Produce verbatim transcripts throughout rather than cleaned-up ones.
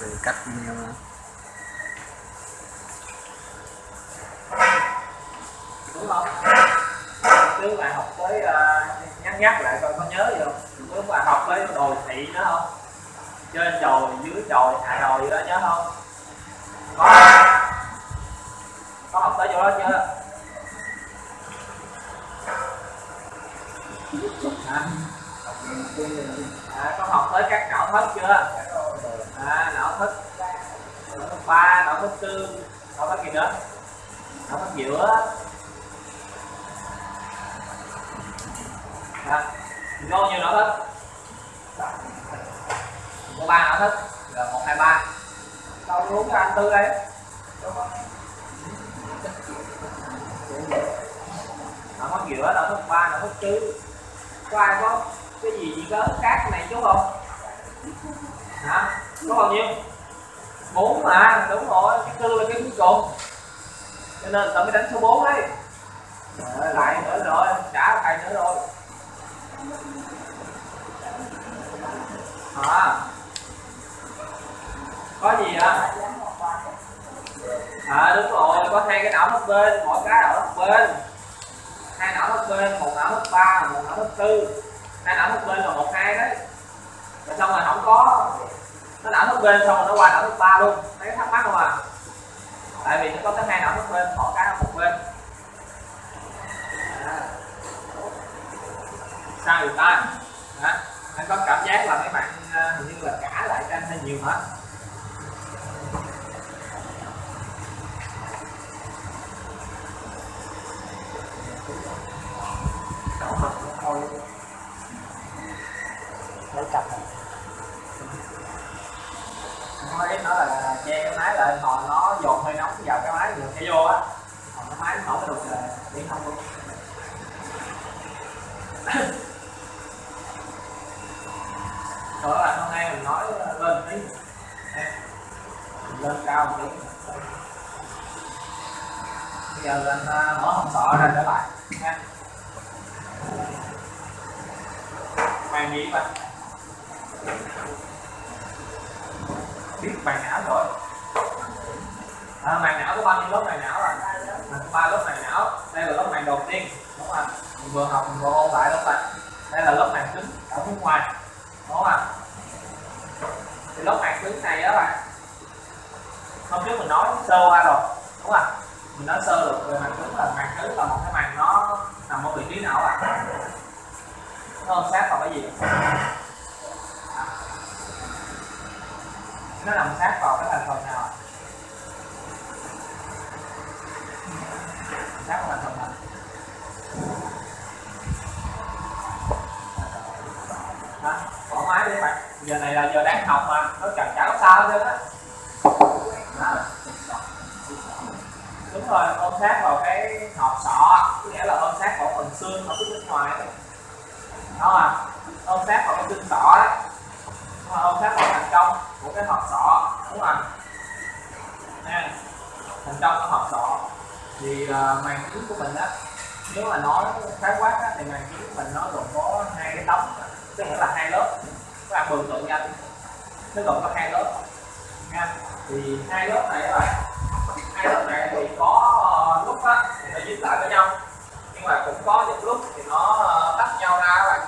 Về cách video nữa. Đúng không? Cứ bạn học với uh, nhắc nhắc lại coi có nhớ gì không? Cứ bạn học với đồi thị nữa không? Trên đồi, dưới đồi, hạ đồi gì đó nhớ không? Có. Có học tới chỗ đó chưa? À, có học tới các não thức chưa? À, não thức ba, não thức tư, não thức gì nữa? Não thức giữa. À, vô nhiều não thức. Có ba não thức, rồi một hai ba. Đâu đúng cái anh Tư đấy. Não thức giữa, não thức ba, não thức tứ. Có ai có cái gì gì có khác này chú không? Hả? Có bao nhiêu? bốn mà, đúng rồi, cái tư là cái cuối cùng. Cho nên tao mới đánh số bốn đấy. Rồi, lại nữa rồi, trả lại nữa rồi. À. Có gì hả? À đúng rồi, có hai cái não hấp bên, mỗi cái não hấp bên. Hai não hấp bên, một não hấp ba, một não hấp tư. Hai não hấp bên là một hai đấy. Rồi xong rồi không có nó não thức bên xong rồi nó qua não thức ba luôn, thấy cái thắc mắc không à? Tại vì nó có tới hai não thức bên, bỏ cái một bên. À. Sao vậy ta? Hả? Anh có cảm giác là mấy bạn hình như là cả lại cho anh hơi nhiều hả? Nó là che cái máy lại, hồi nó dồn hơi nóng vào cái máy rồi cái vô á, còn cái máy nó nổi được là điện không luôn. Đó là hôm nay mình nói lên tí, lên cao một tí. Bây giờ lên mở hộp sọ ra để lại nha. Mang đi bạn. Biết màng não rồi. À, màng não có bao nhiêu lớp màng não rồi? Mình có ba lớp màng não. Đây là lớp màng đầu tiên, đúng không? Mình vừa học mình vừa ôn lại lớp này. Đây là lớp màng cứng ở phía ngoài, đúng không? Thì lớp màng cứng này đó bạn. Hôm trước mình nói sơ qua rồi, đúng không? Mình nói sơ được về màng cứng là màng cứng là một cái màng nó nằm ở vị trí não bạn. Nó ôm sát vào cái gì? Nó nằm sát vào cái thành phần nào? Sát vào thành phần nào? Đó, bỏ máy đi bạn. Giờ này là giờ đáng học mà, nó chẳng chả có sao hết á. Đúng rồi, ôm sát vào cái hộp sọ, có nghĩa là ôm sát vào phần xương ở phía bên ngoài đấy. Đúng không? Ôm sát vào cái xương sọ đấy. Đúng không? Ôm sát vào thành công của cái hộp sọ, đúng không? Nè, thành trong cái hộp sọ thì uh, màng cứng của mình á, nếu mà nói khái quát á, thì màng cứng của mình nó gồm có hai cái tấm, tức là hai lớp. Các bạn mường tượng nhanh, nó gồm có hai lớp. Nha, thì hai lớp này các bạn, hai lớp này thì có uh, lúc á thì nó dính lại với nhau, nhưng mà cũng có những lúc thì nó uh, tách nhau ra các bạn.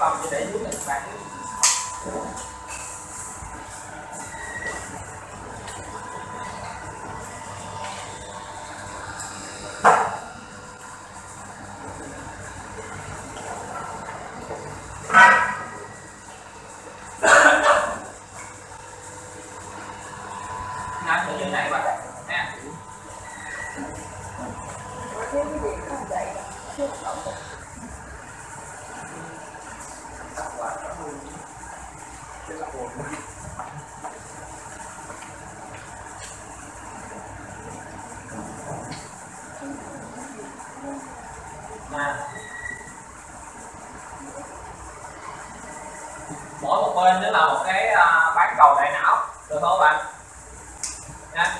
Còn để dưới này bạn nằm ở dưới này bạn nè. Mỗi một bên nữa là một cái bán cầu đại não, được không các bạn? Nha.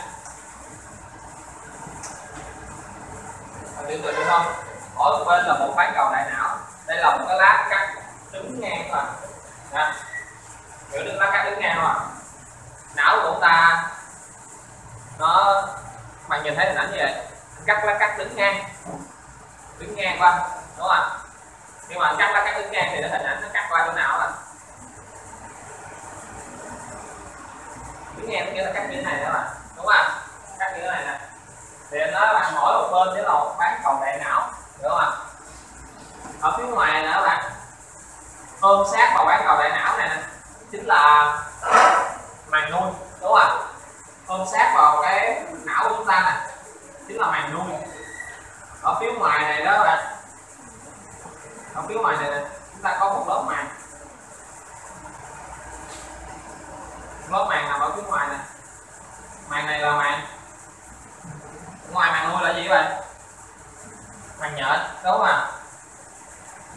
biểu tượng được không? Mỗi bên là một bán cầu đại não. Đây là một cái lá cắt đứng ngang các bạn. Nè, hiểu được lá cắt đứng ngang không ạ? Não của chúng ta nó, bạn nhìn thấy hình ảnh như vậy, cắt lá cắt đứng ngang, đứng ngang qua, đúng không ạ? Nhưng mà cắt lá cắt đứng ngang thì nó hình ảnh nó cắt qua chỗ nào ạ? Đứng ngang nghĩa là cắt như thế này đó mà, đúng không ạ? Cắt như thế này nè. Thì nó bạn mỗi một bên sẽ là một bán cầu đại não, đúng không ạ? Ở phía ngoài nữa bạn ôm sát vào bán cầu đại não này nè, chính là màng nuôi, đúng không ạ? Ôm sát vào cái não của chúng ta nè, chính là màng nuôi. Ở phía ngoài này đó bạn, ở phía ngoài này nè, chúng ta có một lớp màng, lớp màng nằm ở phía ngoài này. Màng này là màng, ngoài màng nuôi là gì vậy? Màng nhện, đúng không ạ?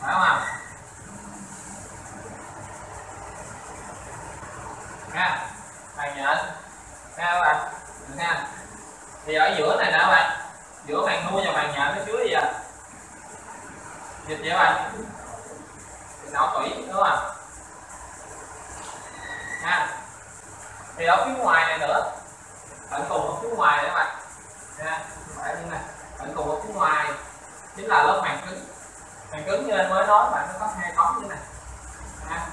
Phải không ạ? Nha, màng nhện, nha các bạn, được ha. Thì ở giữa này nè các bạn, giữa màng nuôi và màng nhện nó chứa gì vậy? Dịch vậy các bạn, dịch não tủy, đúng không ạ? Nha. Thì ở phía ngoài này nữa, tận cùng ở phía ngoài này các bạn, nha, phải như này, tận cùng ở phía ngoài chính là lớp màng cứng. Màng cứng như anh mới nói bạn, nó có hai tấm như thế này, nha,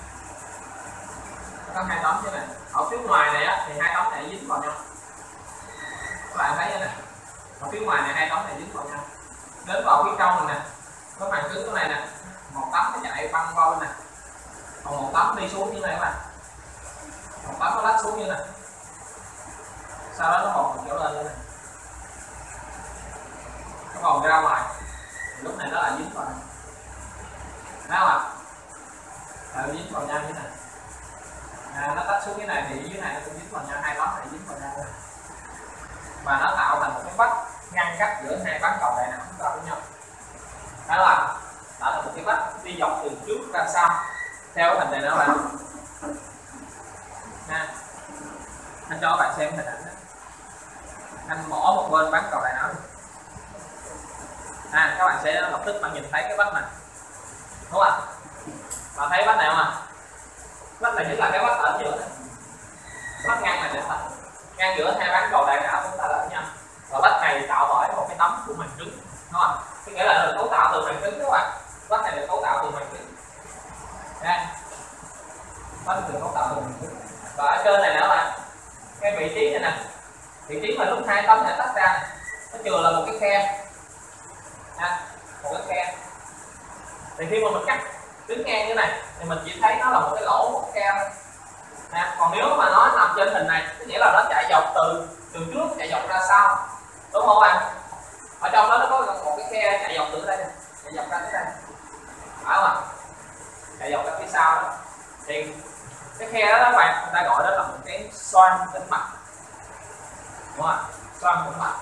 nó có hai tấm như thế này. Ở phía ngoài này á, thì hai tấm này dính vào nhau, các bạn thấy như này, ở phía ngoài này hai tấm này dính vào nhau, đến vào phía trong này nè, cái màng cứng cái này nè, một tấm nó chạy băng qua bên này, còn một tấm đi xuống như này các bạn. Một tấm nó lách xuống như này, sau đó nó bồng một chỗ lên như này, nó bồng ra ngoài, lúc này nó lại dính vào này, thấy không ạ? Lại dính vào nhau như này, à, nó tách xuống cái này thì dưới này nó cũng dính vào nhau, hai tấm này dính vào nhau, và nó tạo thành một cái vách ngăn cách giữa hai bán cầu đại não chúng ta với nhau, thấy không ạ? Đó là một cái vách đi dọc từ trước ra sau theo hình này đó bạn. Nha. Anh cho bạn xem hình ảnh đó. Anh bỏ một bên bán cầu đại não đi. À, các bạn sẽ lập tức bạn nhìn thấy cái vách này, đúng không ạ? Bạn thấy vách này không ạ? Vách này chính là cái vách ở giữa này, vách ngang này nè, ngang giữa hai bán cầu đại não chúng ta lại nhau. Và vách này tạo bởi một cái tấm của màng cứng, đúng không? Cái nghĩa là được cấu tạo từ màng cứng các bạn. Vách này được cấu tạo từ màng cứng. Nha. Vách được cấu tạo từ màng cứng. Và ở trên này nữa bạn, cái vị trí này nè, vị trí mà lúc hai tấm này tách ra, nó chừa là một cái khe, ha, một cái khe. Thì khi mà mình cắt đứng ngang như này, thì mình chỉ thấy nó là một cái lỗ, một cái khe thôi. Ha, còn nếu mà nó nằm trên hình này, có nghĩa là nó chạy dọc từ từ trước chạy dọc ra sau, đúng không bạn? Ở trong đó nó có một cái khe chạy dọc từ đây, chạy dọc ra tới đây, phải không ạ? Chạy dọc ra phía sau đó. Thì cái khe đó các bạn, người ta gọi đó là một cái xoang tĩnh mạch, đúng không? Xoang tĩnh mạch.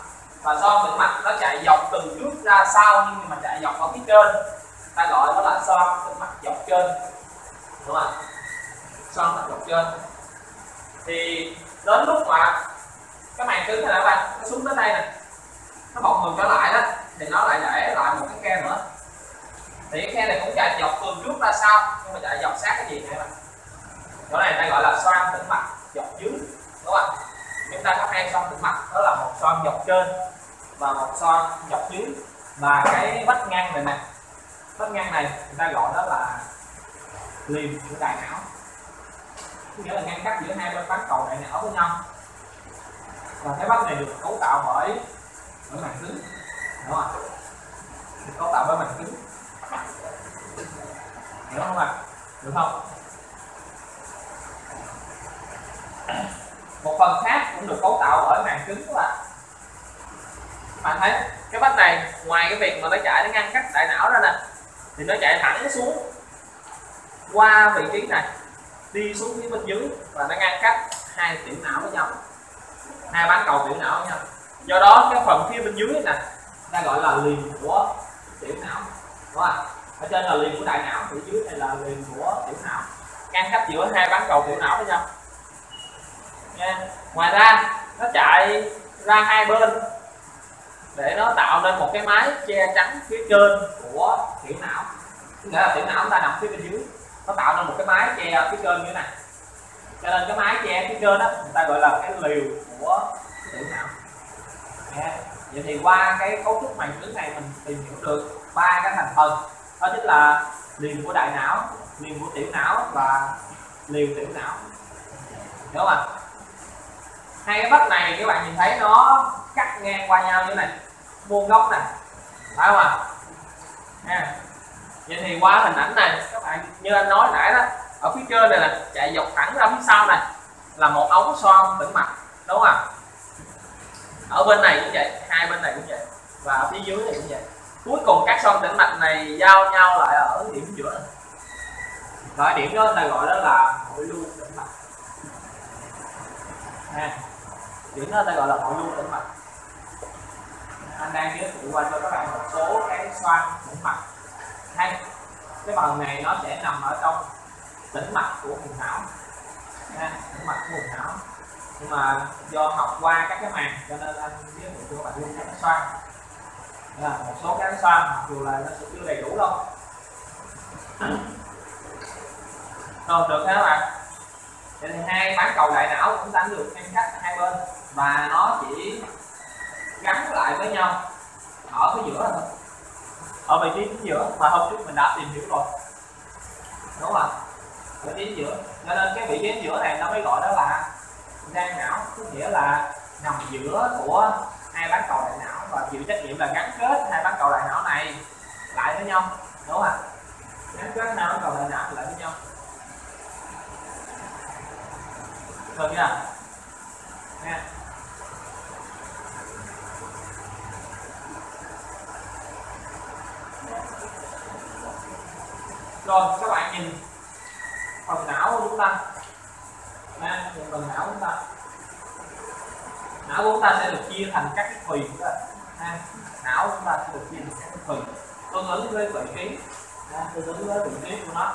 Và xoang tĩnh mạch nó chạy dọc từ trước ra sau, nhưng mà chạy dọc ở phía trên, người ta gọi đó là xoang tĩnh mạch dọc trên, đúng không? Xoang tĩnh mạch dọc trên. Thì đến lúc mà cái màng cứng này các bạn, nó xuống tới đây nè, nó bọc ngược trở lại đó, thì nó lại để lại một cái khe nữa. Thì cái khe này cũng chạy dọc từ trước ra sau, nhưng mà chạy dọc sát cái gì này bạn? Chỗ này ta gọi là xoang tĩnh mạch dọc dưới, đúng không? Chúng ta có hai xoang tĩnh mạch, đó là một xoang dọc trên và một xoang dọc dưới. Và cái vách ngang này nè, vách ngang này người ta gọi đó là liềm của đại não, nghĩa là ngăn cách giữa hai bên bán cầu đại não với nhau. Và cái vách này được cấu tạo bởi bởi màng cứng, đúng không? Được cấu tạo bởi màng cứng, hiểu không ạ? Được không? Một phần khác cũng được cấu tạo bởi màng cứng các bạn. Bạn thấy cái vách này, ngoài cái việc mà nó chạy nó ngăn cách đại não ra nè, thì nó chạy thẳng xuống qua vị trí này, đi xuống phía bên dưới, và nó ngăn cách hai tiểu não với nhau, hai bán cầu tiểu não với nhau. Do đó cái phần phía bên dưới nè, ta gọi là liềm của tiểu não, đúng không? Ở trên là liềm của đại não, phía dưới này là liềm của tiểu não, ngăn cách giữa hai bán cầu tiểu não với nhau. Nha. Ngoài ra nó chạy ra hai bên để nó tạo nên một cái máy che chắn phía trên của tiểu não. Nghĩa là tiểu não chúng ta nằm phía bên dưới, nó tạo nên một cái máy che phía trên như thế này, cho nên cái máy che phía trên đó người ta gọi là cái liều của tiểu não. Yeah. Vậy thì qua cái cấu trúc màng trứng này mình tìm hiểu được ba cái thành phần, đó chính là liền của đại não, liền của tiểu não và liền tiểu não, đúng không ạ? Hai cái vách này các bạn nhìn thấy nó cắt ngang qua nhau như thế này, vuông góc này, phải không ạ? À. Vậy thì qua hình ảnh này các bạn, như anh nói nãy đó, ở phía trên này là chạy dọc thẳng ra phía sau này là một ống xoang tĩnh mạch, đúng không ạ? Ở bên này cũng vậy, hai bên này cũng vậy, và ở phía dưới này cũng vậy. Cuối cùng các xoang tĩnh mạch này giao nhau lại ở điểm giữa, và điểm đó người ta gọi đó là hội lưu tĩnh mạch. À, điểm đó người ta gọi là hội lưu tĩnh mạch. Anh đang giới thiệu qua cho các bạn một số cái xoang tĩnh mạch. Hay cái phần này nó sẽ nằm ở trong tĩnh mạch của vùng não, à, tĩnh mạch của vùng não. Nhưng mà do học qua các cái màng cho nên anh giới thiệu cho các bạn luôn các cái xoang. Là một số cái xoang mặc dù là nó sẽ chưa đầy đủ đâu. Rồi, được thế các bạn. Vậy thì hai bán cầu đại não cũng đã được ngăn cách hai bên và nó chỉ gắn lại với nhau ở cái giữa thôi, ở vị trí giữa mà hôm trước mình đã tìm hiểu rồi, đúng không? Vị trí giữa, cho nên cái vị trí giữa này nó mới gọi đó là ngang não, có nghĩa là nằm giữa của hai bán cầu đại não và chịu trách nhiệm là gắn kết hai bán cầu đại não này lại với nhau, đúng không ạ? Gắn kết hai bán cầu đại não lại với nhau, được chưa? Nha. Rồi các bạn nhìn phần não của chúng ta. Nha, nhìn phần não của chúng ta. Não của chúng ta sẽ được chia thành các cái thùy. Nha, não của chúng ta sẽ được chia thành các cái thùy tương ứng với vị trí, tương ứng với vị trí của nó.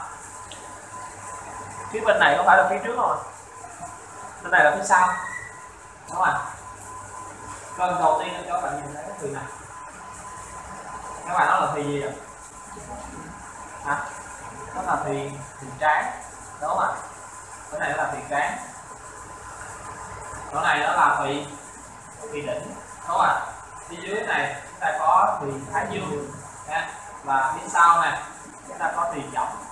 Phía bên này có phải là phía trước không ạ? Bên này là phía sau, đúng không ạ? Lần đầu tiên cho các bạn nhìn thấy cái thùy này, các bạn nói là thùy gì vậy? Hả? Đó là thùy thùy trán, đúng không ạ? Cái này là thùy trán, cái này đó là thùy thùy đỉnh, đúng không ạ? Phía dưới này chúng ta có thùy thái dương, và phía sau này chúng ta có thùy chỏng.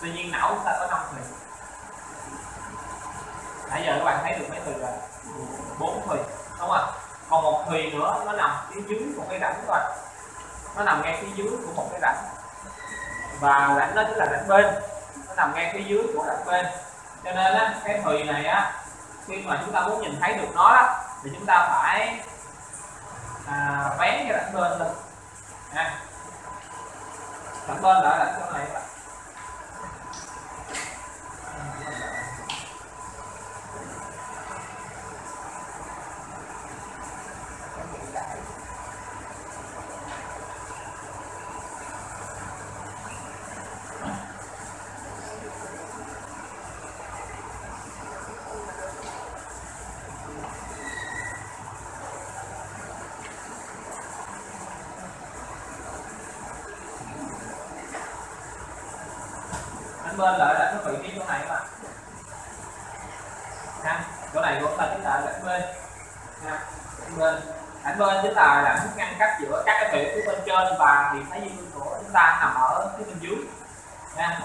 Tuy nhiên não chúng ta có năm thùy. Nãy giờ các bạn thấy được mấy thùy rồi, bốn thùy, đúng không ạ? Còn một thùy nữa nó nằm phía dưới một cái rãnh các bạn, nó nằm ngay phía dưới của một cái rãnh, và rãnh đó chính là rãnh bên, nó nằm ngay phía dưới của rãnh bên. Cho nên á, cái thùy này á, khi mà chúng ta muốn nhìn thấy được nó đó, thì chúng ta phải à, vén cái rãnh bên lên. À, rãnh bên là rãnh chỗ này các bạn. Bên lại là cái vị trí chỗ này các bạn. Ha, chỗ này của ta chính là rãnh bên. Ha, rãnh bên. Rãnh bên chính là rãnh ngăn cách giữa các cái thùy phía bên trên và thùy thái dương của chúng ta nằm ở phía bên dưới. Ha,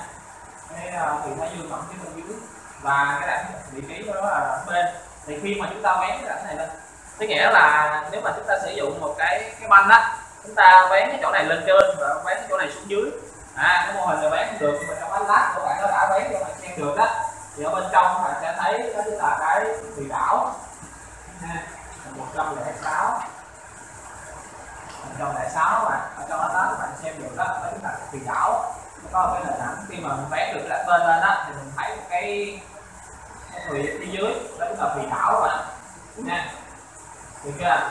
cái thùy thái dương nằm phía bên dưới và cái rãnh vị trí của nó là rãnh bên. Thì khi mà chúng ta vén cái rãnh này lên, tức nghĩa là nếu mà chúng ta sử dụng một cái cái banh á, chúng ta vén cái chỗ này lên trên và vén cái chỗ này xuống dưới. À, cái mô hình này bán được, mà trong ánh lát các bạn nó đã bán cho bạn xem được đó, thì ở bên trong các bạn sẽ thấy đó chính là cái thùy đảo, một trăm lẻ sáu, một trăm lẻ sáu mà ở trong ánh lát các bạn xem được đó, đó chính là thùy đảo. Nó có cái nền ảnh, khi mà mình bán được cái bên lên đó thì mình thấy một cái cái thùy ở phía dưới, đó chính là thùy đảo rồi đó, nha, được chưa?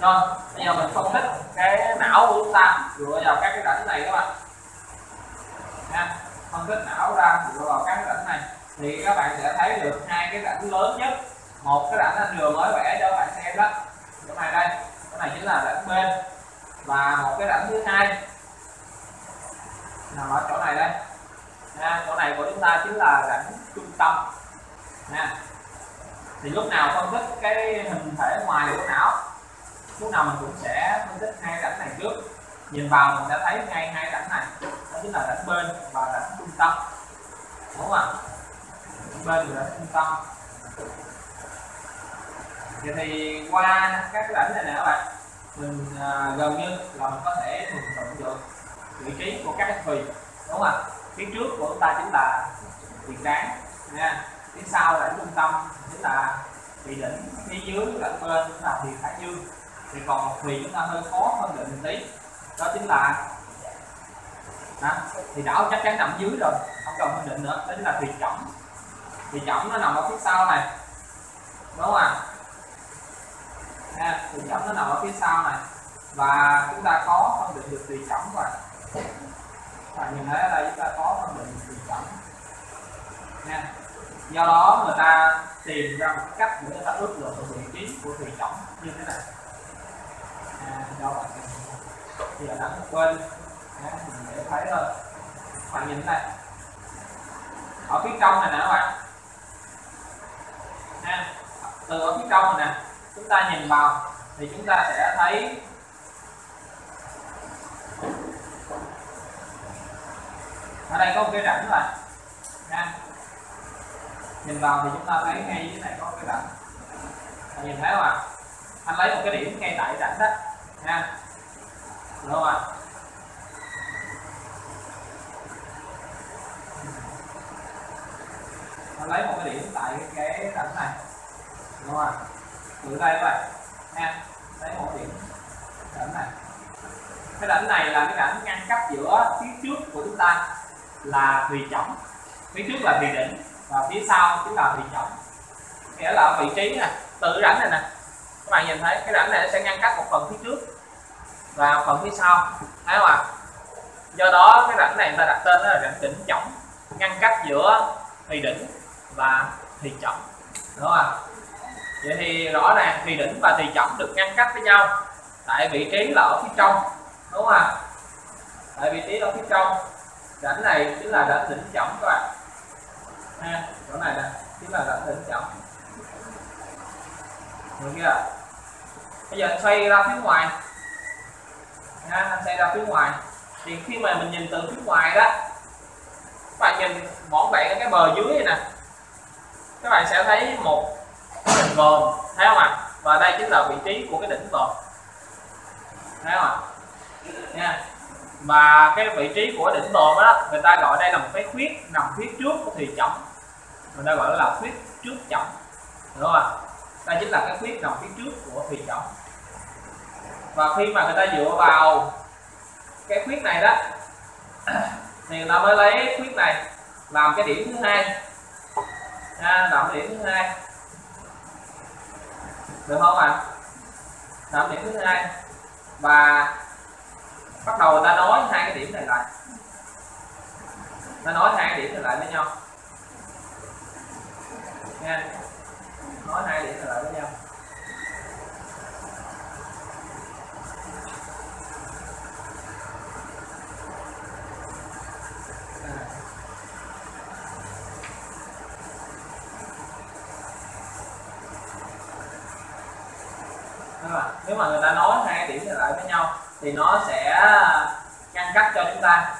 Rồi, bây giờ mình phân tích cái não của chúng ta dựa vào các cái rãnh này các bạn. Nha, phân tích não ra dựa vào các cái rãnh này thì các bạn sẽ thấy được hai cái rãnh lớn nhất một cái rãnh anh vừa mới vẽ cho bạn xem đó, chỗ này đây, cái này chính là rãnh bên, và một cái rãnh thứ hai nằm ở chỗ này đây. À, chỗ này của chúng ta chính là rãnh trung tâm. À, thì lúc nào phân tích cái hình thể ngoài của não, lúc nào mình cũng sẽ phân tích hai rãnh này trước. Nhìn vào mình đã thấy ngay hai rãnh này, đó chính là rãnh bên và rãnh trung tâm, đúng không ạ? Rãnh bên và rãnh trung tâm. Vậy thì qua các cái rãnh này nè các bạn, mình à, gần như là mình có thể mường tượng được vị trí của các cái thùy, đúng không ạ? Phía trước của chúng ta chính là tiền trán nha, phía sau là trung tâm chính là vị đỉnh, phía dưới là bên chính là tiền thái dương. Thì còn một thùy chúng ta hơi khó hơn định tí, đó chính là đó. Thì đảo chắc chắn nằm dưới rồi, không cần phân định nữa, đó chính là thùy chỏng. Thùy chỏng nó nằm ở phía sau này, đúng không ạ? Thùy chỏng nó nằm ở phía sau này, và chúng ta có phân định được thùy chỏng rồi. Và nhìn thấy ở đây chúng ta có phân định thùy chỏng. Do đó người ta tìm ra một cách để người ta ước lượng vị trí của thùy chỏng như thế này. À, do vậy thì ở đằng bên mình để thấy thôi. Bạn nhìn này, ở phía trong này nè các bạn, à, từ ở phía trong này nè chúng ta nhìn vào thì chúng ta sẽ thấy ở đây có một cái rãnh này, à, nhìn vào thì chúng ta thấy ngay dưới này có cái rãnh. Bạn nhìn thấy không ạ? Anh lấy một cái điểm ngay tại rãnh đó, à, đúng không ạ? Nó lấy một cái điểm tại cái rãnh này, đúng không ạ? Từ đây các bạn nha, lấy một điểm rãnh này. Cái rãnh này là cái rãnh ngăn cách giữa phía trước của chúng ta là thùy chỏng, phía trước là thùy đỉnh và phía sau chính là thùy chỏng. Nghĩa là vị trí này, từ rãnh này nè, các bạn nhìn thấy cái rãnh này sẽ ngăn cách một phần phía trước và phần phía sau, thấy không ạ? Do đó cái rãnh này người ta đặt tên đó là rãnh đỉnh chỏng, ngăn cách giữa thùy đỉnh và thùy chỏng, đúng không ạ? Vậy thì rõ ràng thùy đỉnh và thùy chỏng được ngăn cách với nhau tại vị trí là ở phía trong, đúng không ạ? Tại vị trí ở phía trong, rãnh này chính là rãnh đỉnh chỏng các bạn. Ha, chỗ này nè chính là rãnh đỉnh chỏng. Được chưa? Bây giờ anh xoay ra phía ngoài. Ha, anh xoay ra phía ngoài thì khi mà mình nhìn từ phía ngoài đó, các bạn nhìn bọn bạn ở cái bờ dưới nè, các bạn sẽ thấy một hình vòm, thấy không ạ? À? Và đây chính là vị trí của cái đỉnh vòm, thấy không ạ? À? Yeah. Và cái vị trí của đỉnh vòm đó, người ta gọi đây là một cái khuyết nằm phía trước của thùy chỏng, người ta gọi là khuyết trước chỏng, đúng không ạ? À? Đây chính là cái khuyết nằm phía trước của thùy chỏng. Và khi mà người ta dựa vào cái khuyết này đó thì người ta mới lấy khuyết này làm cái điểm thứ hai, à, làm điểm thứ hai được không ạ? À? Làm điểm thứ hai và bắt đầu người ta nói hai cái điểm này lại, ta nói hai điểm này lại với nhau nha, nói hai điểm này lại với nhau. Nếu mà người ta nói hai điểm lại với nhau thì nó sẽ ngăn cách cho chúng ta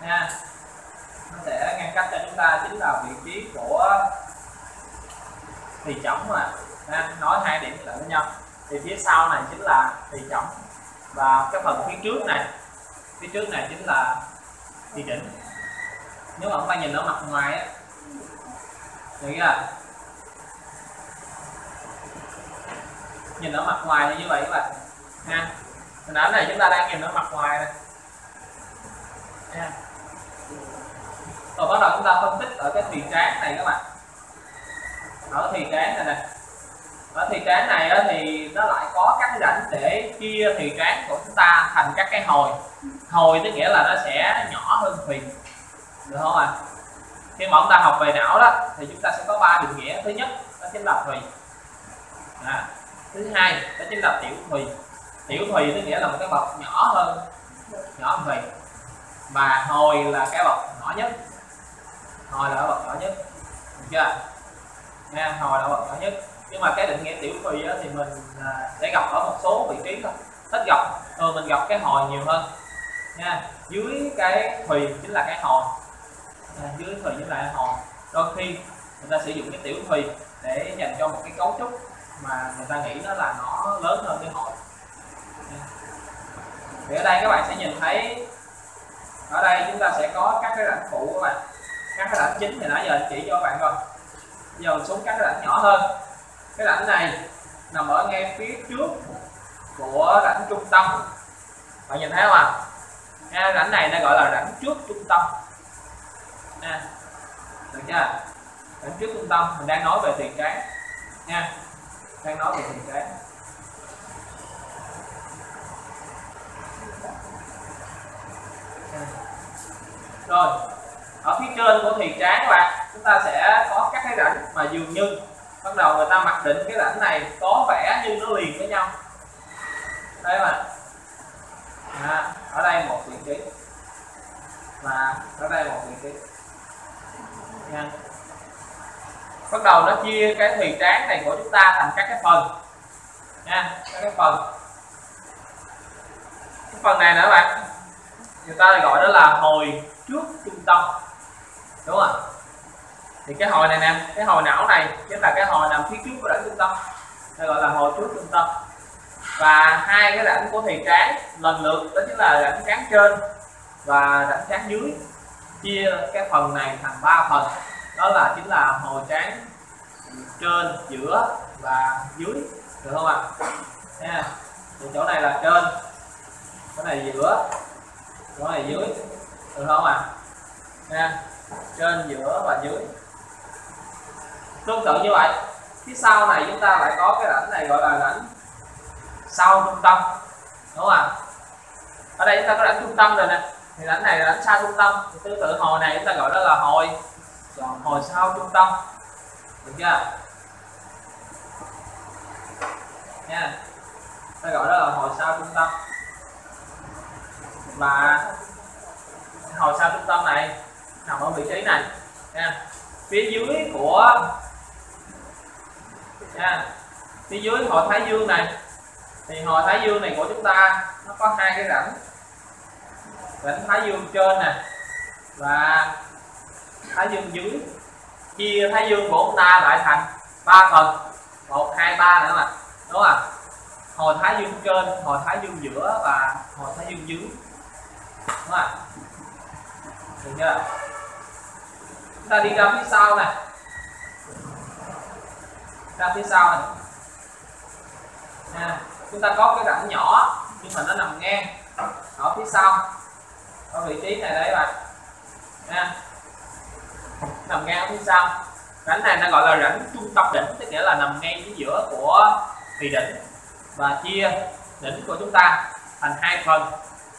nha, nó sẽ ngăn cách cho chúng ta chính là vị trí của thùy chỏng mà nha. Nói hai điểm lại với nhau thì phía sau này chính là thùy chỏng và cái phần phía trước này, phía trước này chính là thùy đỉnh. Nếu mà chúng ta nhìn ở mặt ngoài á, được chưa? Nhìn ở mặt ngoài như vậy các bạn ha. Hình ảnh này chúng ta đang nhìn ở mặt ngoài này. Ha. Rồi bắt đầu chúng ta phân tích ở cái thùy trán này các bạn. Ở thùy trán này nè. Ở thùy trán này thì nó lại có các cái rãnh để chia thùy trán của chúng ta thành các cái hồi. Hồi tức nghĩa là nó sẽ nhỏ hơn thùy. Được không ạ? À? Khi mà chúng ta học về não đó thì chúng ta sẽ có ba định nghĩa. Thứ nhất, đó chính là thùy. À, thứ hai đó chính là tiểu thùy. Tiểu thùy tức nghĩa là một cái bọc nhỏ hơn, nhỏ hơn thùy, và hồi là cái bọc nhỏ nhất. Hồi là cái bọc nhỏ nhất, được chưa? Nha, hồi là bọc nhỏ nhất. Nhưng mà cái định nghĩa tiểu thùy thì mình sẽ gặp ở một số vị trí thôi, ít gặp. Thường mình gặp cái hồi nhiều hơn. Nha, dưới cái thùy chính là cái hồi. À, dưới thùy chính là cái hồi. Đôi khi người ta sử dụng cái tiểu thùy để dành cho một cái cấu trúc mà người ta nghĩ nó là nó lớn hơn cái hồi. Thì ở đây các bạn sẽ nhìn thấy, ở đây chúng ta sẽ có các cái rãnh phụ các bạn. Các cái rãnh chính thì nãy giờ anh chỉ cho các bạn rồi. Giờ mình xuống các cái rãnh nhỏ hơn. Cái rãnh này nằm ở ngay phía trước của rãnh trung tâm. Bạn nhìn thấy không ạ? À? Rãnh này nó gọi là rãnh trước trung tâm. À, được chưa? Rãnh trước trung tâm, mình đang nói về tiền trán nha, đang nói về tiền trán. Rồi, ở phía trên của tiền trán các bạn, chúng ta sẽ có các cái rãnh mà dường như bắt đầu người ta mặc định cái rãnh này có vẻ như nó liền với nhau. Đây mà. À, ở đây một vị trí và ở đây một vị trí. Nha. Bắt đầu nó chia cái thùy trán này của chúng ta thành các cái phần nha, các cái phần. Cái phần này nữa các bạn, người ta gọi đó là hồi trước trung tâm, đúng không? Thì cái hồi này nè, cái hồi não này chính là cái hồi nằm phía trước của rãnh trung tâm, đây gọi là hồi trước trung tâm. Và hai cái rãnh của thùy trán lần lượt đó chính là rãnh trán trên và rãnh trán dưới, chia cái phần này thành ba phần. Đó là chính là hồi trán trên, giữa và dưới, được không ạ? À? Thì chỗ này là trên, chỗ này giữa, chỗ này dưới, được không ạ? À? À, trên, giữa và dưới. Tương tự như vậy, phía sau này chúng ta lại có cái rãnh này gọi là rãnh sau trung tâm, đúng không ạ? À? Ở đây chúng ta có rãnh trung tâm rồi nè, thì rãnh này là rãnh sau trung tâm. Thì tương tự hồi này chúng ta gọi đó là hồi Còn hồi sau trung tâm, được chưa? Nha, ta gọi đó là hồi sau trung tâm. Và hồi sau trung tâm này nằm ở vị trí này, nha. Phía dưới của, nha, phía dưới hồi thái dương này, thì hồi thái dương này của chúng ta nó có hai cái rãnh, rãnh thái dương trên nè và thái dương dưới, chia thái dương của chúng ta lại thành ba phần, một hai ba nữa mà, đúng không? Hồi thái dương trên, hồi thái dương giữa và hồi thái dương dưới, đúng không? Được chưa? Chúng ta đi ra phía sau này, ra phía sau này, à, chúng ta có cái rãnh nhỏ nhưng mà nó nằm ngang ở phía sau, ở vị trí này đấy bạn, à, nằm ngang phía sau. Rãnh này nó gọi là rãnh trung tâm đỉnh, tức nghĩa là nằm ngay phía giữa của thùy đỉnh, và chia đỉnh của chúng ta thành hai phần,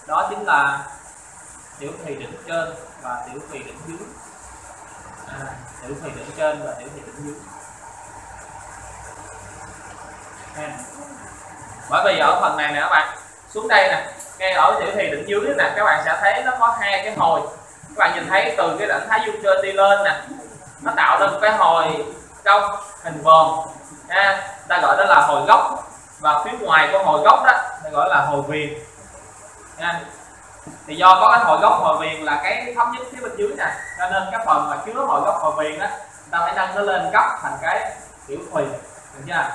đó chính là tiểu thùy đỉnh trên và tiểu thùy đỉnh dưới. À, tiểu thùy đỉnh trên và tiểu thùy đỉnh dưới. À, bởi vì ở phần này nè các bạn, xuống đây nè, ngay ở tiểu thùy đỉnh dưới nè, các bạn sẽ thấy nó có hai cái hồi. Các bạn nhìn thấy từ cái rãnh thái dương trên đi lên nè, nó tạo ra một cái hồi cong hình vòm, à, ta gọi đó là hồi góc. Và phía ngoài của hồi góc đó ta gọi là hồi viền, à, thì do có cái hồi góc hồi viền là cái thấp nhất phía bên dưới này, cho nên cái phần mà chứa hồi góc hồi viền đó ta phải nâng nó lên cấp thành cái tiểu thùy, được chưa?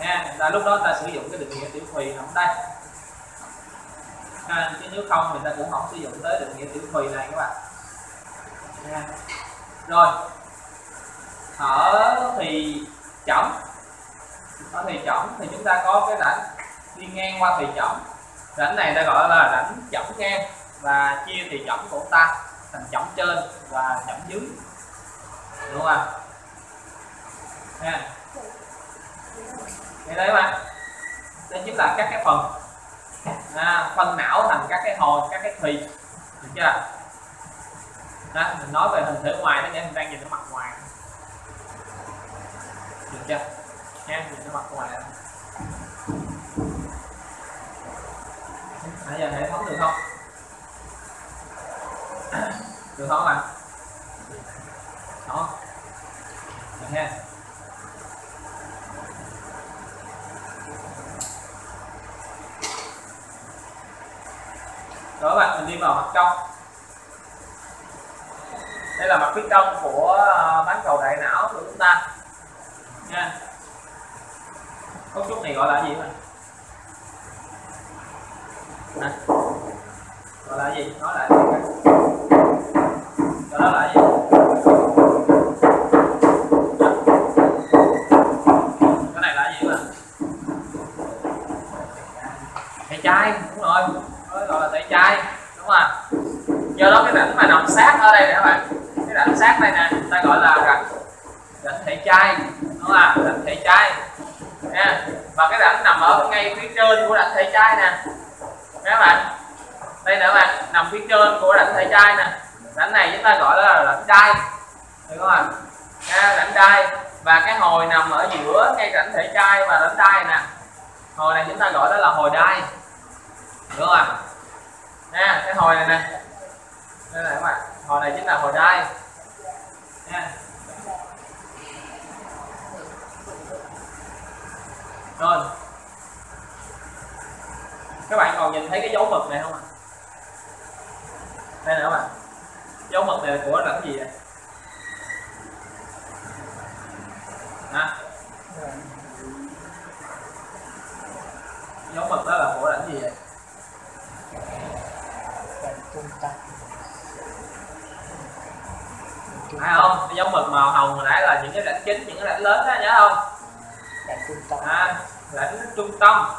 À, ta lúc đó ta sử dụng cái định nghĩa tiểu thùy ở đây. À, chứ nếu không thì ta cũng không sử dụng tới định nghĩa tiểu thùy này các bạn. À, rồi ở thùy chỏng, ở thùy chỏng thì chúng ta có cái rãnh đi ngang qua thùy chỏng. Rãnh này ta gọi là rãnh chỏng ngang, và chia thùy chỏng của ta thành chỏng trên và chỏng dưới, đúng không ạ? À, thì đấy bạn, đây chính là các cái phần. À, phân não thành các cái hồi, các cái thùy, được chưa? À, mình nói về hình thể ngoài đó, để mình đang nhìn ở mặt ngoài. Được chưa? Nha, mình sẽ mặc ngoài này. Nãy giờ hệ thống được không? Được không các bạn? Đó. Được nha. Đó các bạn, mình đi vào mặt trong. Đây là mặt phía trong của bán cầu đại não của chúng ta nha. Cấu trúc này gọi là gì các bạn? Nè. Gọi là gì? Nói lại. Gọi nó là gì? Cái này là gì các bạn? Tay trái, đúng rồi. Đó gọi là tay trái, đúng không? Do đó cái rãnh mà nằm sát ở đây nè các bạn. Cái rãnh sát đây nè, ta gọi là rãnh rãnh thể chai, đúng không? Rãnh thể chai nha. Và cái rãnh nằm ở ngay phía trên của rãnh thể chai nè các bạn, đây nè các bạn, nằm phía trên của rãnh thể chai nè. Rãnh này chúng ta gọi là rãnh chai, được không ạ? Rãnh chai. Và cái hồi nằm ở giữa ngay rãnh thể chai và rãnh chai nè, hồi này chúng ta gọi đó là hồi đai, được không ạ? Nha, cái hồi này nè, đây là các bạn, hồi này chính là hồi đai nha. Rồi. Các bạn còn nhìn thấy cái dấu mực này không ạ? Đây nè các bạn. Dấu mực này của rãnh gì vậy? Hả? Dấu mực đó là của rãnh gì vậy? Phải không? Cái dấu mực màu hồng hồi nãy là những cái rãnh chính, những cái rãnh lớn đó, nhớ không? À, rãnh trung tâm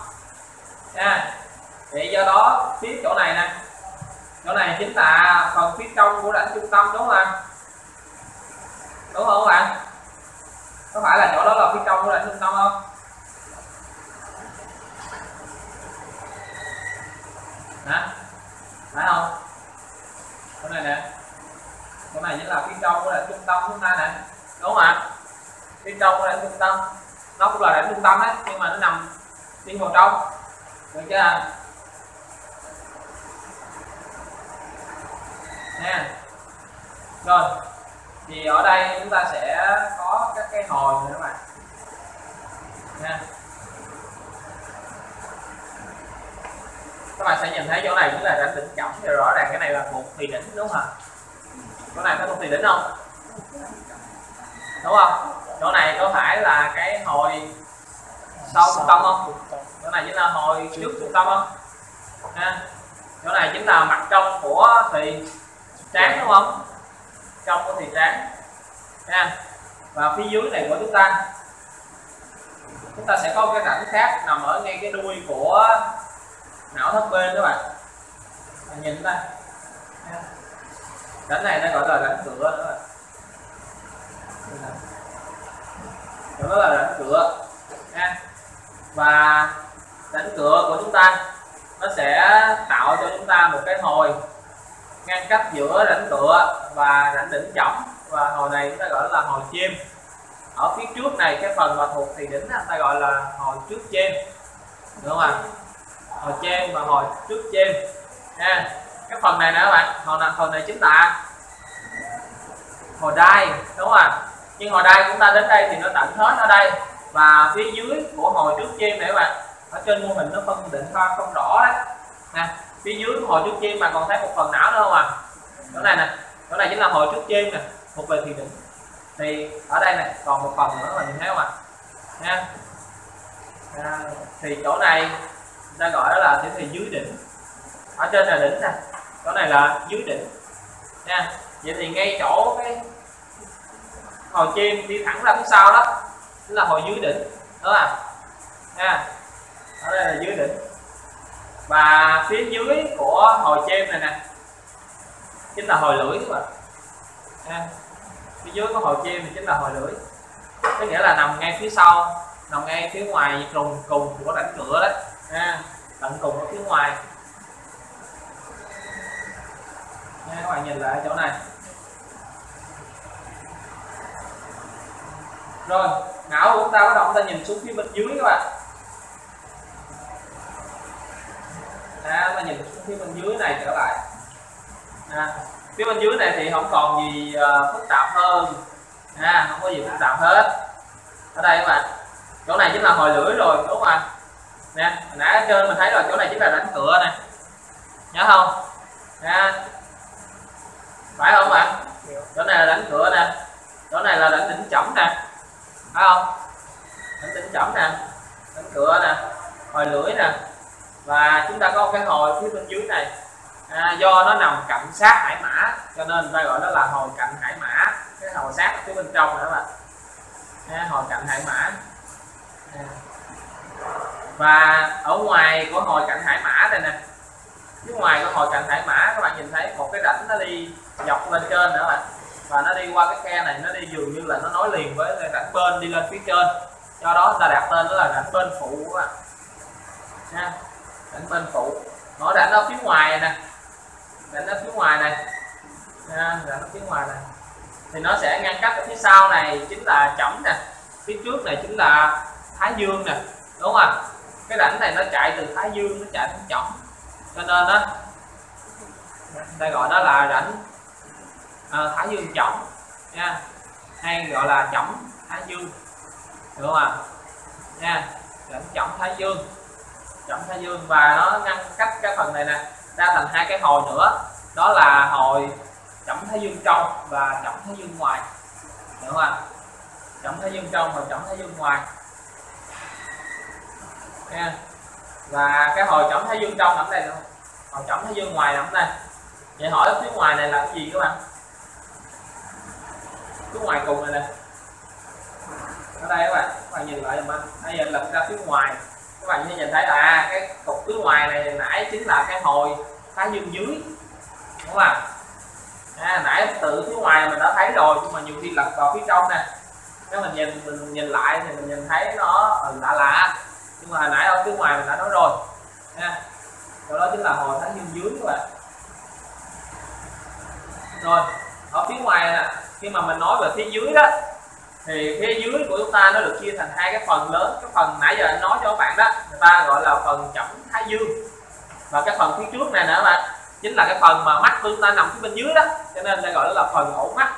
nha. Vậy do đó tiếp chỗ này nè, chỗ này chính là phần phía trong của rãnh trung tâm, đúng không ạ? Đúng không các bạn? Có phải là chỗ đó là phía trong của rãnh trung tâm không? Hả? Phải không? Chỗ này nè, chỗ này chính là phía trong của rãnh trung tâm chúng ta nè, đúng không ạ? Phía trong của rãnh trung tâm, nó cũng là rãnh trung tâm đấy, nhưng mà nó nằm đi vào trong, được chưa à? Nha. Rồi thì ở đây chúng ta sẽ có các cái hồi nữa các bạn nha. Các bạn sẽ nhìn thấy chỗ này cũng là rãnh đỉnh chỏng, thì rõ ràng cái này là một thì đỉnh, đúng không ạ? Chỗ này có một thì đỉnh không, đúng không? Chỗ này có phải là cái hồi sau trung tâm không? Chỗ này chính là hồi trước trung tâm không? Ha. Chỗ này chính là mặt trong của thị trán, đúng không? Trong của thị trán. Ha. Và phía dưới này của chúng ta, chúng ta sẽ có cái rãnh khác nằm ở ngay cái đuôi của não thấp bên các bạn. Mình nhìn đây. Rãnh này nó gọi là rãnh cửa nữa rồi. Đó là rãnh cửa nha. Và rãnh cửa của chúng ta nó sẽ tạo cho chúng ta một cái hồi ngăn cách giữa rãnh cửa và rãnh đỉnh chỏng, và hồi này chúng ta gọi là hồi chêm. Ở phía trước này, cái phần mà thuộc thì đỉnh, ta gọi là hồi trước chêm, đúng không ạ? Hồi chêm và hồi trước chêm nha. Cái phần này nè các bạn, hồi này, hồi này chính là hồi đai, đúng không ạ? Nhưng hồi đây chúng ta đến đây thì nó tận hết ở đây, và phía dưới của hồi trước chim này các bạn, ở trên mô hình nó phân định pha không rõ đấy nè. Phía dưới hồi trước chim mà còn thấy một phần não nữa không à? Chỗ này nè, chỗ này chính là hồi trước chim nè, thuộc về thì đỉnh, thì ở đây này còn một phần nữa mà nhìn thấy không ạ? Nha. À, thì chỗ này người ta gọi đó là thì, thì dưới đỉnh, ở trên là đỉnh nè, chỗ này là dưới đỉnh nha. Vậy thì ngay chỗ cái hồi chim đi thẳng ra phía sau đó chính là hồi dưới đỉnh, đúng không à? Ở đây là dưới đỉnh, và phía dưới của hồi chim này nè chính là hồi lưỡi các bạn. À, phía dưới của hồi chim thì chính là hồi lưỡi, có nghĩa là nằm ngay phía sau, nằm ngay phía ngoài cùng cùng của rãnh cửa đấy. À, tận cùng ở phía ngoài nha. Các bạn nhìn lại chỗ này Rồi não của chúng ta bắt đầu ta nhìn xuống phía bên dưới các bạn. À, ta nhìn xuống phía bên dưới này trở lại. À, phía bên dưới này thì không còn gì uh, phức tạp hơn. À, không có gì phức tạp hết. Ở đây các bạn, chỗ này chính là hồi lưỡi rồi đúng không ạ? Nè, hồi nãy trên mình thấy rồi, chỗ này chính là rãnh cửa nè, nhớ không? Nè, phải không bạn? Chỗ này là rãnh cửa nè, chỗ này là rãnh đỉnh chỏng nè, phải không? Rãnh đỉnh chỏng nè, rãnh cửa nè, hồi lưỡi nè, và chúng ta có cái hồi phía bên dưới này. À, do nó nằm cạnh sát hải mã cho nên người ta gọi nó là hồi cạnh hải mã. Cái hồi sát ở phía bên trong nữa mà. À, hồi cạnh hải mã. À, và ở ngoài của hồi cạnh hải mã này nè, phía ngoài của hồi cạnh hải mã các bạn nhìn thấy một cái rãnh nó đi dọc lên trên nữa bạn, và nó đi qua cái khe này, nó đi dường như là nó nối liền với cái rãnh bên đi lên phía trên, do đó người ta đặt tên đó là rãnh bên phụ các bạn. À, rãnh bên phụ, nó rãnh ở phía ngoài này nè, rãnh ở phía ngoài này, à, rãnh ở phía ngoài này thì nó sẽ ngăn cách ở phía sau này chính là chỏng nè, phía trước này chính là thái dương nè, đúng không? Cái rãnh này nó chạy từ thái dương nó chạy đến chỏng, cho nên đó ta gọi nó là rãnh à, thái dương chỏng nha, hay gọi là chỏng thái dương, đúng không nha? Rãnh chỏng thái dương, chỏng thái dương, và nó ngăn cách cái phần này nè ra thành hai cái hồi nữa, đó là hồi chỏng thái dương trong và chỏng thái dương ngoài, đúng không? Chỏng thái dương trong và chỏng thái dương ngoài. Nha. Và cái hồi chỏng thái dương trong nằm đây, hồi chỏng thái dương ngoài nằm đây. Vậy hỏi phía ngoài này là cái gì các bạn? Phía ngoài cùng này nè. Ở đây các bạn, các bạn nhìn lại mình, bây giờ lật ra phía ngoài, các bạn sẽ nhìn thấy là cái cục phía ngoài này nãy chính là cái hồi thái dương dưới, đúng không? À, nãy từ phía ngoài mình đã thấy rồi, nhưng mà nhiều khi lật vào phía trong nè, nếu mình nhìn mình nhìn lại thì mình nhìn thấy nó lạ lạ, nhưng mà hồi nãy ở phía ngoài mình đã nói rồi nha, chỗ đó chính là hồi thái dương dưới các bạn. Rồi ở phía ngoài nè, khi mà mình nói về phía dưới đó thì phía dưới của chúng ta nó được chia thành hai cái phần lớn, cái phần nãy giờ anh nói cho các bạn đó, người ta gọi là phần chỏng thái dương, và cái phần phía trước này nữa bạn chính là cái phần mà mắt của chúng ta nằm phía bên dưới đó, cho nên ta gọi là phần ổ mắt.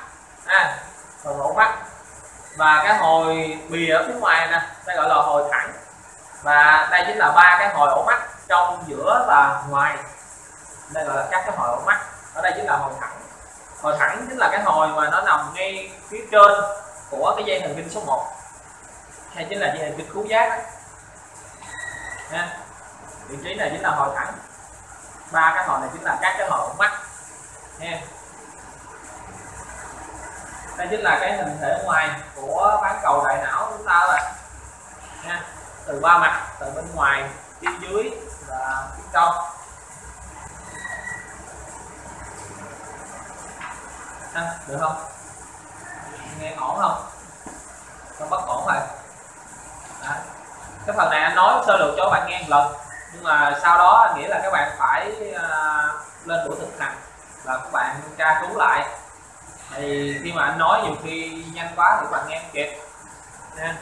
À, phần ổ mắt, và cái hồi bìa ở phía ngoài nè ta gọi là hồi thẳng, và đây chính là ba cái hồi ổ mắt, trong, giữa và ngoài, đây gọi là các cái hồi ổ mắt. Ở đây chính là hồi thẳng, hồi thẳng chính là cái hồi mà nó nằm ngay phía trên của cái dây thần kinh số một, hay chính là dây thần kinh khứu giác đó. À, vị trí này chính là hồi thẳng, ba cái hồi này chính là các cái hồi ổ mắt nha. Đây chính là cái hình thể ngoài của bán cầu đại não của chúng ta rồi nha, từ ba mặt, từ bên ngoài, phía dưới và phía trong. À, được không? Nghe ổn không? Không bất ổn rồi. Đó. Cái phần này anh nói sơ lược cho các bạn nghe một lần, nhưng mà sau đó anh nghĩ là các bạn phải uh, lên buổi thực hành và các bạn tra cứu lại, thì khi mà anh nói nhiều khi nhanh quá thì các bạn nghe không kịp nha.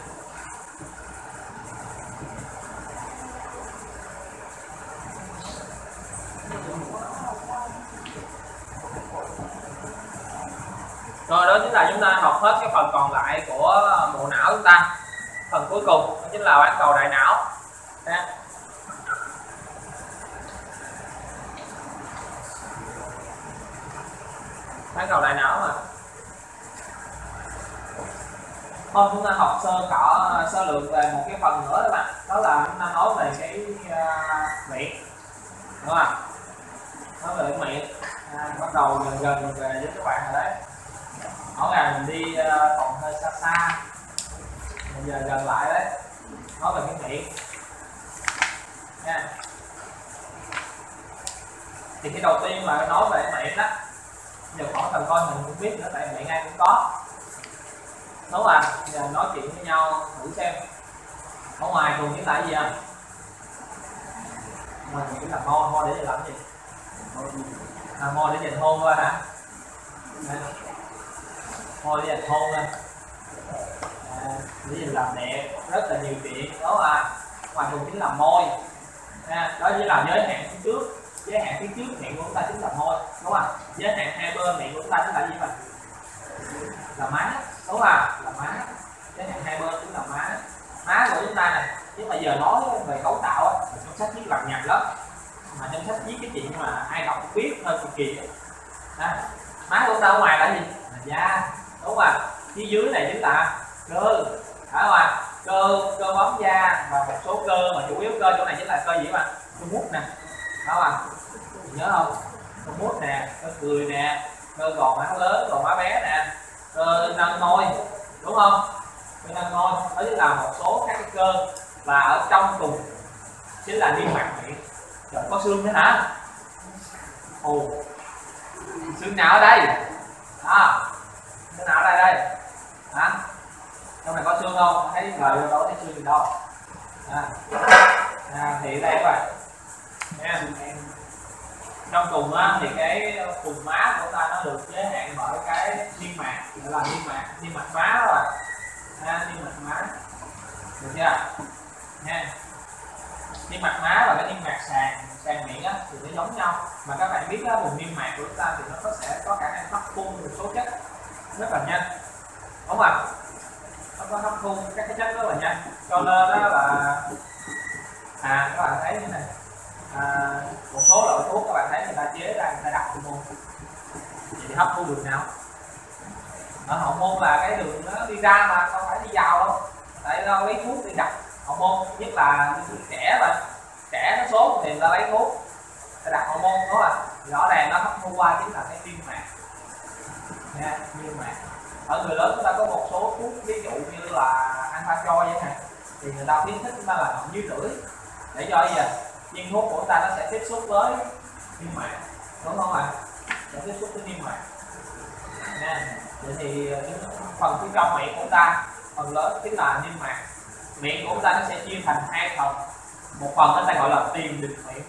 Rồi đó chính là chúng ta học hết cái phần còn lại của bộ não chúng ta. Phần cuối cùng đó chính là bán cầu đại não nha. Bán cầu đại não mà hôm chúng ta học sơ cỏ sơ lược về một cái phần nữa các bạn, đó là chúng ta nói về cái uh, miệng, đúng không? Nói về cái miệng, à, bắt đầu dần dần về với các bạn rồi đấy. Nói là mình đi uh, còn hơi xa xa, bây giờ gần lại đấy, nói về cái miệng nha. Thì cái đầu tiên mà nói về cái miệng đó, giờ khỏi cần coi mình cũng biết nữa, tại miệng ai cũng có, đúng không? Giờ nói chuyện với nhau thử xem ở ngoài cùng với lại gì không? Mình nghĩ là mo, mo để làm gì? À, mo để dành hôn thôi hả? Mo để dành hôn thôi. À, những điều làm đẹp, rất là nhiều chuyện đó là ngoài cùng chính là môi ha, đó chỉ là giới hạn phía trước, giới hạn phía trước miệng của chúng ta chính là môi, đúng không? Giới hạn hai bên miệng của chúng ta chính là gì vậy? Là má, đúng không? Là má, giới hạn hai bên chính là má. Má của chúng ta này, nhưng mà giờ nói về cấu tạo ấy, trong sách viết lằng nhằng lắm, mà trong sách viết cái chuyện mà ai đọc cũng biết hơi cực kỳ. Má của chúng ta ở ngoài là gì? Là da, đúng không? Phía dưới này chính là cơ, phải không ạ? Cơ, cơ bám da và một số cơ mà chủ yếu cơ chỗ này chính là cơ gì mà cơ mút nè, phải không ạ? Nhớ không? Cơ mút nè, cơ cười nè, cơ gò má lớn, gò má bé nè, cơ nâng môi, đúng không? Cơ nâng môi, đó chính là một số các cái cơ và ở trong cùng chính là niêm mạc miệng. Trời, có xương thế hả? Ồ, xương nào ở đây? À, xương nào ở đây đây? Hả? Trong này có xương không? Thấy lời đâu thấy xương gì đâu? À, à thì đây các bạn. Nha. Trong cùng á, thì cái vùng má của ta nó được giới hạn bởi cái niêm mạc, gọi là niêm mạc, niêm mạc má rồi. À, niêm mạc má. Được chưa? Nha. Niêm mạc má và cái niêm mạc sàn sàn miệng á thì nó giống nhau, mà các bạn biết á, vùng niêm mạc của chúng ta thì nó có sẽ có khả năng hấp thu một số chất rất là nhanh, đúng không? Nó có hấp thu các cái chất rất là nhanh, cho nên đó là à các bạn thấy như này, à, một số loại thuốc các bạn thấy người ta chế ra người ta đặt hormone, vậy thì hấp thu đường nào? Ở hormone là cái đường nó đi ra mà không phải đi vào đâu, tại đâu lấy thuốc đi đặt hormone, nhất là trẻ mà trẻ nó sốt thì người ta lấy thuốc ta đặt hormone, đúng không? Rõ ràng nó hấp thu qua chính là cái niêm mạc, nha, niêm mạc. Ở người lớn chúng ta có một số thuốc ví dụ như là Alpha-Joy vậy này, thì người ta khuyến khích chúng ta là ngậm dưới lưỡi để cho gì vậy? Viên thuốc của ta nó sẽ tiếp xúc với niêm mạc, đúng không ạ? Sẽ tiếp xúc với niêm mạc. Nha. Vậy thì phần phía trong miệng của ta phần lớn chính là niêm mạc. Miệng của chúng ta nó sẽ chia thành hai phần, một phần nó ta gọi là tiền đình miệng,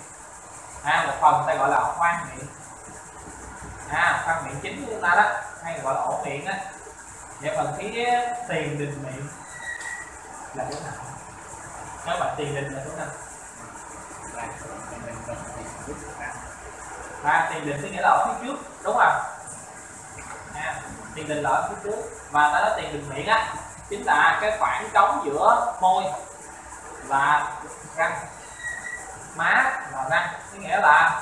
à, một phần ta gọi là khoang miệng, à, khoang miệng chính của chúng ta đó, hay gọi là ổ miệng á. Vậy phần phía tiền đình miệng là chỗ nào? Các bạn tiền đình là chỗ nào? À, tiền đình có nghĩa là ở phía trước, đúng không? À, tiền đình là ở phía trước, và ta nói tiền đình miệng á chính là cái khoảng trống giữa môi và răng, má và răng. Có nghĩa là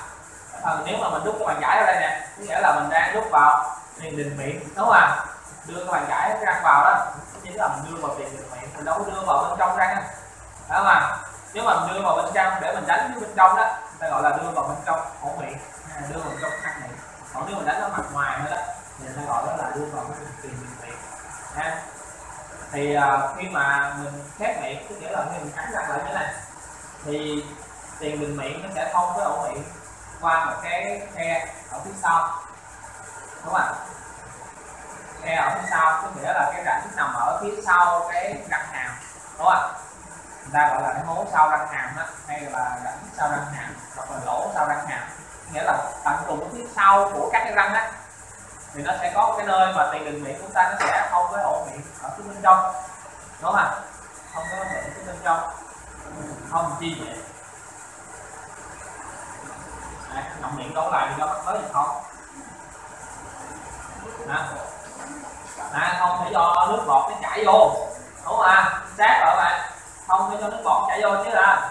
phần nếu mà mình đút các bạn giải vào đây nè, có nghĩa là mình đang đút vào tiền đình miệng, đúng không ạ? Đưa các bạn giải răng vào đó chính là mình đưa vào tiền đình miệng, mình đâu đưa vào bên trong răng, phải không ạ? Nếu mà mình đưa vào bên trong để mình đánh bên trong đó, người ta gọi là đưa vào bên trong ổ miệng, à, đưa vào bên trong răng miệng. Còn nếu mình đánh ở mặt ngoài nữa đó, người ta gọi đó là đưa vào bên tiền đình miệng. À, thì à, khi mà mình khép miệng, tức nghĩa là khi mình cắn răng lại như thế này thì tiền đình miệng nó sẽ thông với ổ miệng qua một cái khe ở phía sau, đúng không ạ? Khe ở phía sau tức nghĩa là cái rãnh nằm ở phía sau cái răng hàm, đúng không ạ? Người ta gọi là cái hố sau răng hàm đó, hay là rãnh sau răng hàm hoặc là lỗ sau răng hàm, nghĩa là tận cùng ở phía sau của các cái răng đó thì nó sẽ có cái nơi mà tiền đình miệng của ta nó sẽ thông với ổ miệng ở phía bên trong, đúng không? Không có thể phía bên trong, không chi vậy. Ngậm miệng đâu lại thì đâu tới được không? Hả? À, không thể do nước bọt nó chảy vô, đúng không ạ? Sát rồi bạn, không thể cho nước bọt chảy vô chứ là.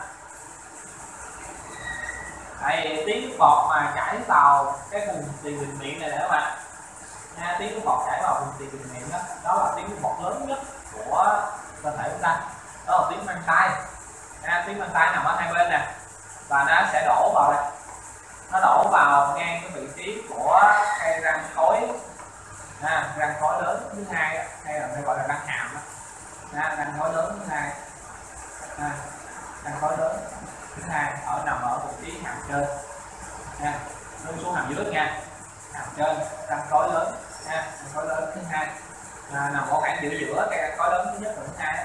Đây tiếng nước bọt mà chảy vào cái vùng tiền đình miệng này nè các bạn. À, tiếng nước bọt chảy vào vùng tiền đình miệng đó, đó là tiếng nước bọt lớn nhất của cơ thể chúng ta, đó là tiếng mang tai. À, tiếng mang tai nằm ở hai bên nè và nó sẽ đổ vào đây, nó đổ vào ngang cái vị trí của cái răng khối, à, răng khối lớn thứ hai đó, hay là người gọi là răng hàm đó. À, răng khối lớn thứ hai, à, răng khối lớn thứ hai ở nằm ở vị trí hàm trên, à, luôn xuống hàm dưới nha, hàm trên răng khối lớn, à, răng khối lớn thứ hai, à, nằm ở khoảng giữa giữa cái răng khối lớn thứ nhất và thứ hai đó.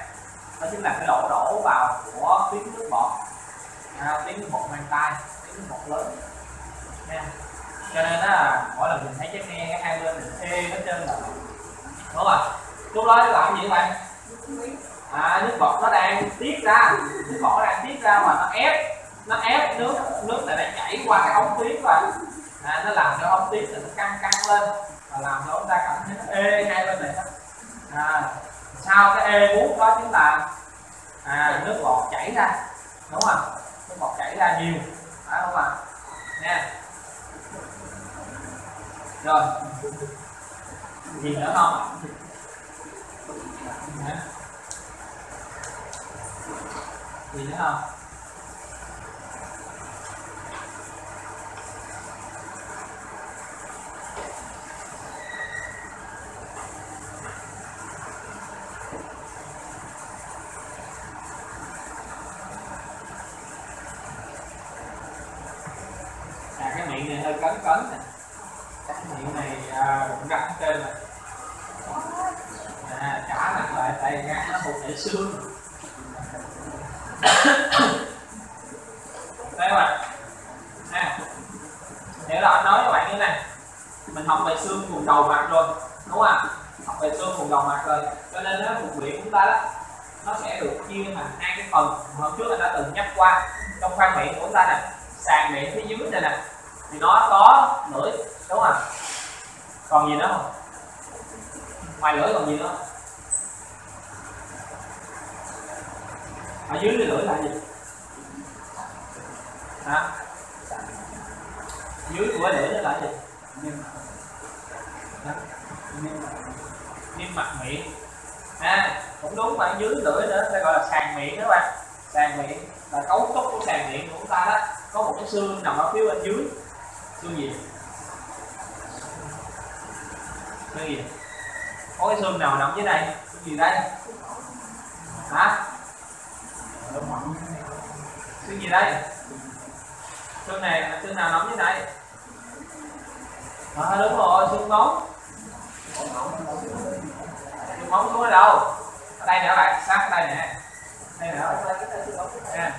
Đó chính là cái đổ đổ vào của tiếng nước bọt, à, tiếng nước bọt mang tai, tiếng nước bọt lớn. Nha. Cho nên là mỗi lần mình thấy cái nghe cái hai bên mình ê hết trơn rồi, đúng không? Lúc đó làm gì vậy? à, nước bọt nó đang tiết ra, nước bọt nó đang tiết ra mà nó ép, nó ép nước, nước này nó chảy qua cái ống tuyết rồi, à, nó làm cho ống tuyết nó căng căng lên và làm cho chúng ta cảm thấy nó ê ngay bên này. À, sau cái ê bút đó chính là à, nước bọt chảy ra, đúng không? Nước bọt chảy ra nhiều, phải không ạ? Nè, rồi gì nữa không? Nè. Gì nữa không? Cấn cấn này, cái miệng này cũng gắn trên này, à, trả nặng lại tay gắn nó một thể xương. Đấy các bạn, à, hiểu là anh nói các bạn như thế này, mình học về xương vùng đầu mặt rồi, đúng không? Học về xương vùng đầu mặt rồi, cho nên nó vùng miệng chúng ta đó, nó sẽ được chia thành hai cái phần. Hôm trước anh đã từng nhắc qua, trong khoang miệng của chúng ta nè, sàn miệng phía dưới này nè, thì nó có lưỡi, đúng không? Còn gì nữa không? Ngoài lưỡi còn gì nữa? Ở dưới cái lưỡi là gì? Hả? Dưới của lưỡi là gì? Niêm mạc miệng. À, cũng đúng mà, dưới lưỡi nữa sẽ gọi là sàn miệng đó các bạn. Sàn miệng là cấu trúc của sàn miệng của chúng ta đó, có một cái xương nằm ở phía bên dưới. Xương gì? Xương gì? Có cái xương nào nằm dưới đây? Xương gì đây? Hả? Xương gì đây? Xương này là xương nào nằm dưới đây? À, đúng rồi, xương móng. Xương móng xuống ở đâu? Ở đây nè các bạn, sát ở đây nè. Đây nè. Nè.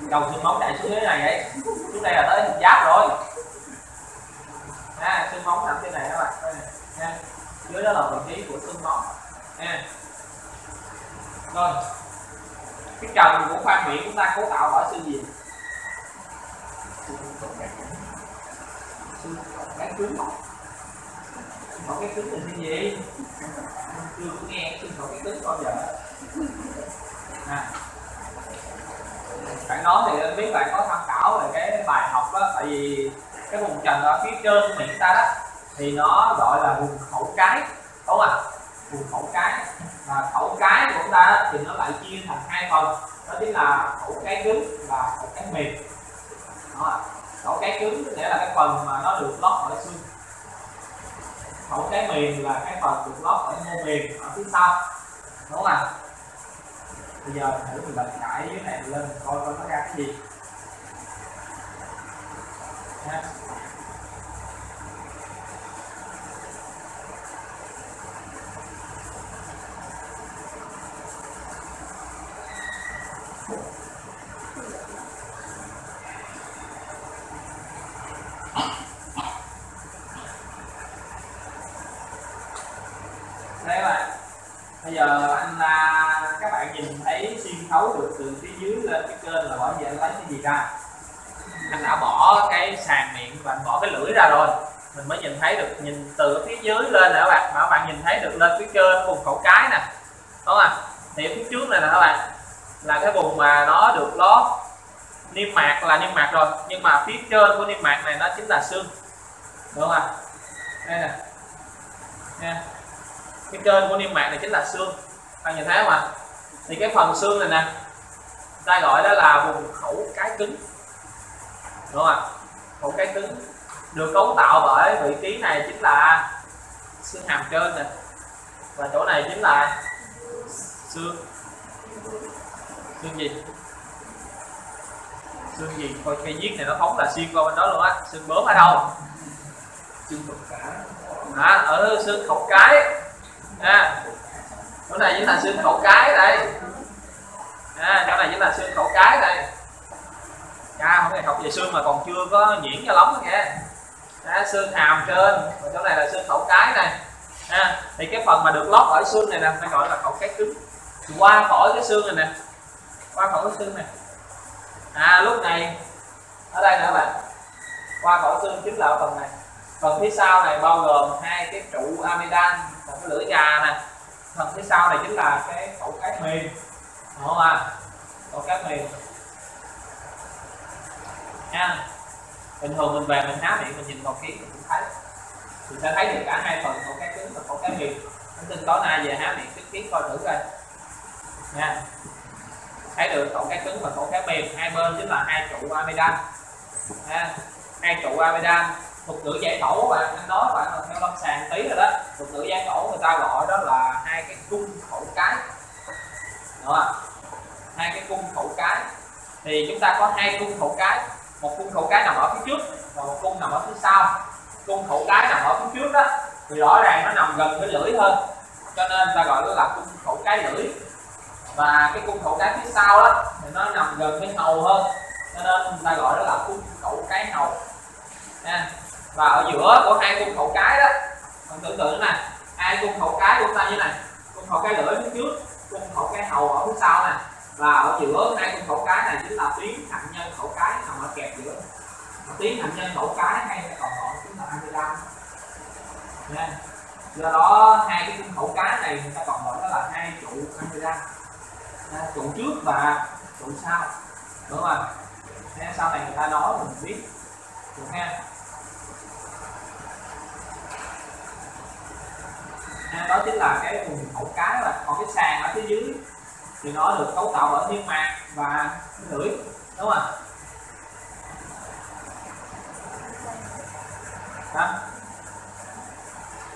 Đầu xương móng chạy xuống dưới này vậy, xuống đây là tới giáp rồi. À, xương móng nằm trên này các bạn, à, dưới đó là vị trí của xương móng. À, rồi cái trần của khoang miệng chúng ta cấu tạo bởi xương gì? Xương cái cứng, còn cái cứng là xương gì? Chưa có nghe xương còn cái cứng bao giờ. À, bạn nói thì biết bạn có tham khảo về cái bài học đó, tại vì cái vùng trần ở phía trên miệng ta đó thì nó gọi là vùng khẩu cái, đúng không? Vùng khẩu cái, và khẩu cái của chúng ta đó, thì nó lại chia thành hai phần, đó chính là khẩu cái cứng và khẩu cái mềm. Đó, khẩu cái cứng nghĩa là cái phần mà nó được lót khỏi xương, khẩu cái mềm là cái phần được lót khỏi mô mềm ở phía sau, đúng không? Bây giờ thử mình lật cãi dưới này lên coi coi nó ra cái gì. Nha. Đây các bạn. Bây giờ anh là các bạn nhìn thấy xuyên thấu được từ phía dưới lên cái kênh là bỏ về lấy cái gì ra. Anh đã bỏ cái sàn miệng và anh bỏ cái lưỡi ra rồi, mình mới nhìn thấy được, nhìn từ phía dưới lên nè các bạn, mà các bạn nhìn thấy được lên cái kênh vùng khẩu cái nè, đúng không? Thì phía trước này nè các bạn là cái vùng mà nó được lót niêm mạc, là niêm mạc rồi, nhưng mà phía trên của niêm mạc này nó chính là xương, đúng không? Đây nè, nha, cái kênh của niêm mạc này chính là xương, bạn nhìn thấy không ạ? Thì cái phần xương này nè, ta gọi đó là vùng khẩu cái cứng, đúng không? Khẩu cái cứng được cấu tạo bởi vị trí này chính là xương hàm trên nè, và chỗ này chính là xương xương gì? Xương gì? Coi cây viết này nó phóng là xuyên qua bên đó luôn á. Xương bướm ở đâu? Xương bướm cả. À, ở xương khẩu cái. À, chỗ này chính là xương khẩu cái đây, à, chỗ này chính là xương khẩu cái đây. À, hôm nay học về xương mà còn chưa có nhuyễn cho lắm đó nghe. À, xương hàm trên, và chỗ này là xương khẩu cái này. à, thì cái phần mà được lót ở xương này nè phải gọi là cậu cái cứng, qua khỏi cái xương này nè, qua khỏi cái xương này à, lúc này ở đây nữa bạn, qua khỏi xương chính là ở phần này. Phần phía sau này bao gồm hai cái trụ amidan, một cái lưỡi gà nè, phần phía sau này chính là cái cậu cát mềm, đúng không ạ? Cậu cát mềm nha. Bình thường mình về mình há miệng mình nhìn vào ký mình cũng thấy, mình sẽ thấy được cả hai phần cậu cát cứng và cậu cát mềm. Anh tin tối nay về há miệng trước kiến coi thử coi nha, thấy được cậu cát cứng và cậu cát mềm, hai bên chính là hai trụ amidan nha. Hai trụ amidan thuật ngữ giải phẫu các bạn, anh nói các bạn theo lâm sàng tí rồi đó, thuật ngữ giải phẫu người ta gọi đó là hai cái cung khẩu cái, đúng không? Hai cái cung khẩu cái thì chúng ta có hai cung khẩu cái, một cung khẩu cái nằm ở phía trước và một cung nằm ở phía sau. Cung khẩu cái nằm ở phía trước đó thì rõ ràng nó nằm gần cái lưỡi hơn, cho nên ta gọi nó là cung khẩu cái lưỡi, và cái cung khẩu cái phía sau đó thì nó nằm gần cái hầu hơn, cho nên ta gọi nó là cung khẩu cái hầu nha. Và ở giữa của hai cung khẩu cái đó, mình tưởng tượng này, hai cung khẩu cái của ta như này, cung khẩu cái lưỡi phía trước, cung khẩu cái hầu ở phía sau này, và ở giữa hai cung khẩu cái này chính là tuyến hạnh nhân khẩu cái nằm ở kẹp giữa. Tuyến hạnh nhân khẩu cái hay còn gọi chúng là amidan. Nha. Do đó hai cái cung khẩu cái này người ta còn gọi đó là hai trụ amidan. Trụ trước và trụ sau. Đúng không? Nên sau này người ta nói mình biết. Được ha. Đó chính là cái vùng khẩu cái, và còn cái sàn ở phía dưới thì nó được cấu tạo bởi niêm mạc và cái lưỡi, đúng không? Đó.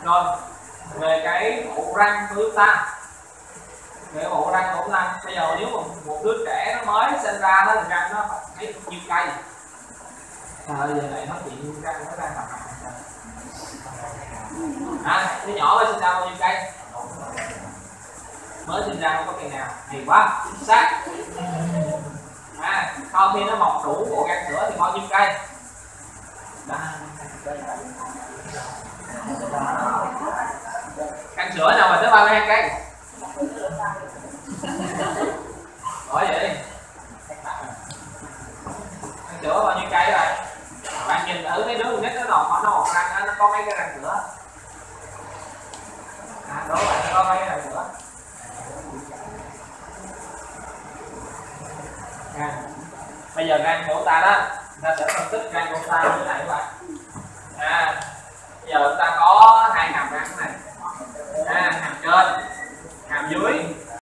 Rồi về cái bộ răng của chúng ta, về bộ răng của chúng ta bây giờ nếu mà một đứa trẻ nó mới sinh ra nó thì răng nó phải nhiêu cây à, giờ này nó bị răng nó đang tập à, đứa nhỏ mới sinh ra bao nhiêu cây? Mới sinh ra không có cây nào, hay quá, chính xác. À, sau khi nó mọc đủ bộ răng sữa thì bao nhiêu cây? Răng sữa nào mà tới ba mươi hai cây? Nói vậy, răng sữa bao nhiêu cây rồi? Bạn nhìn thử mấy đứa con nít nó mọc nó mọc răng nó có mấy cái răng sữa? À, đó bạn nó có mấy cái răng sữa? À, bây giờ răng của ta đó, ta sẽ phân tích răng của ta như thế này các bạn. À, bây giờ ta có hai hàm răng này.